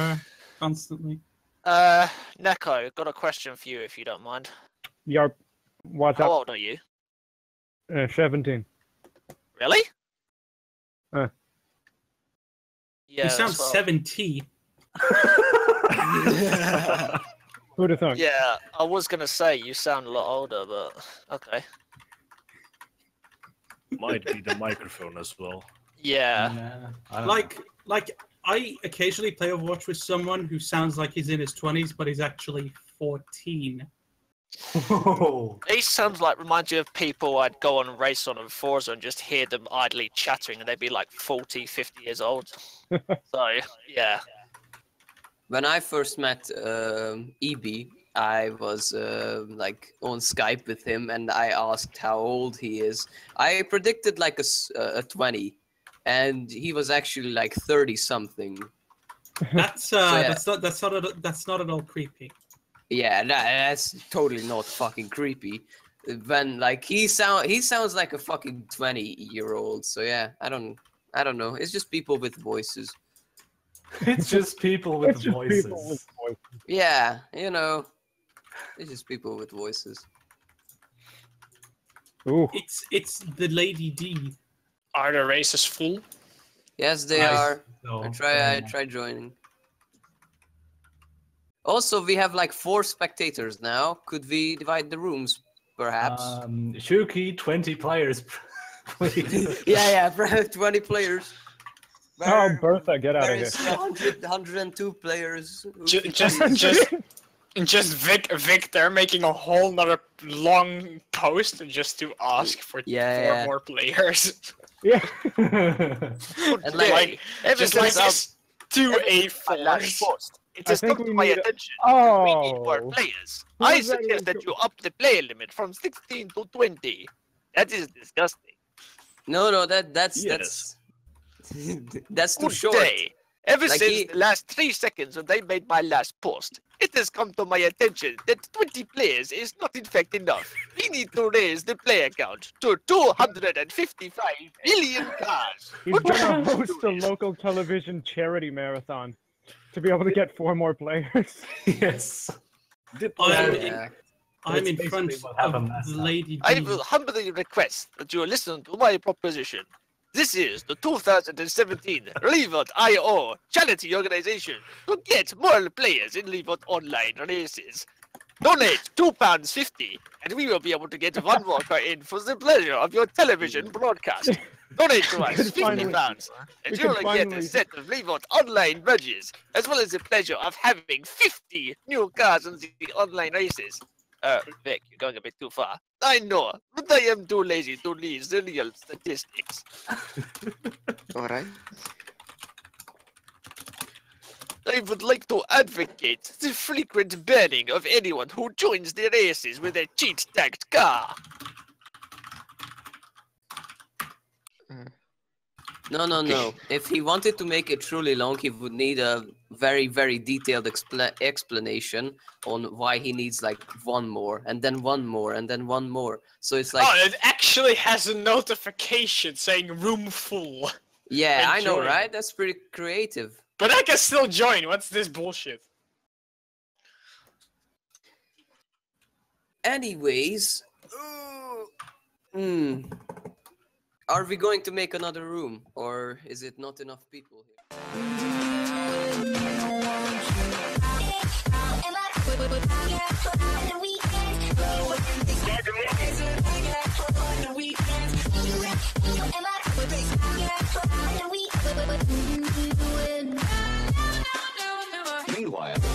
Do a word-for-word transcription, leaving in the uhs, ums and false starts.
Uh, constantly. Uh, Neko, got a question for you if you don't mind. Yo, what's How up? How old are you? Uh, seventeen. Really? Uh. Yeah. You sound seventeen. Yeah. Who'd have thought? Yeah, I was gonna say you sound a lot older, but okay. Might be the microphone as well. Yeah. Nah, like, know. like I occasionally play Overwatch with someone who sounds like he's in his twenties, but he's actually fourteen. Whoa. These sounds like remind you of people I'd go on race on and Forza and just hear them idly chattering, and they'd be like forty, fifty years old. So yeah. When I first met um, E B, I was uh, like on Skype with him, and I asked how old he is. I predicted like a, a twenty, and he was actually like thirty something. That's uh, so, yeah. that's not that's not at, that's not at all creepy. Yeah, that, that's totally not fucking creepy. When like he sound he sounds like a fucking twenty year old. So yeah, I don't I don't know. It's just people with voices. It's just people with it's voices. People with voices. Yeah, you know, it's just people with voices. Ooh. It's it's the Lady D. Are the racist full? Yes, they I are. I try yeah. I try joining. Also, we have like four spectators now. Could we divide the rooms, perhaps? Um, Shuki, twenty players, please. yeah, yeah, twenty players. Where, oh, Bertha, get out of here! one hundred, one hundred two players. Just, just, just, just Vic, Vic. They're making a whole nother long post just to ask for yeah, four yeah. more players. Yeah. And like, like just like this two A fours. It has come to my attention. A... Oh, we need more players. Who I suggest that, that you up the player limit from sixteen to twenty. That is disgusting. No, no, that that's yes. that's. That's too Good short. Day. Ever like since he... the last three seconds when they made my last post, it has come to my attention that twenty players is not in fact enough. We need to raise the player count to two hundred fifty-five million cars. He's going to host a local television charity marathon to be able to get four more players. Yes. I'm yeah. in, I'm in front of the Lady D. I will humbly request that you listen to my proposition. This is the two thousand seventeen Re-Volt I O charity organization to get more players in Re-Volt online races. Donate two pounds fifty and we will be able to get one more car in for the pleasure of your television broadcast. Donate to us fifty pounds and you will get a set of Re-Volt online badges as well as the pleasure of having fifty new cars in the online races. Uh, Vic, you're going a bit too far. I know, but I am too lazy to read the real statistics. Alright. I would like to advocate the frequent banning of anyone who joins the races with a cheat-tagged car. No, no, no. If he wanted to make it truly long, he would need a very, very detailed expla explanation on why he needs like one more, and then one more, and then one more. So it's like... Oh, it actually has a notification saying room full. Yeah, I know, right? That's pretty creative. But I can still join. What's this bullshit? Anyways... Hmm... Are we going to make another room, or is it not enough people here? Meanwhile.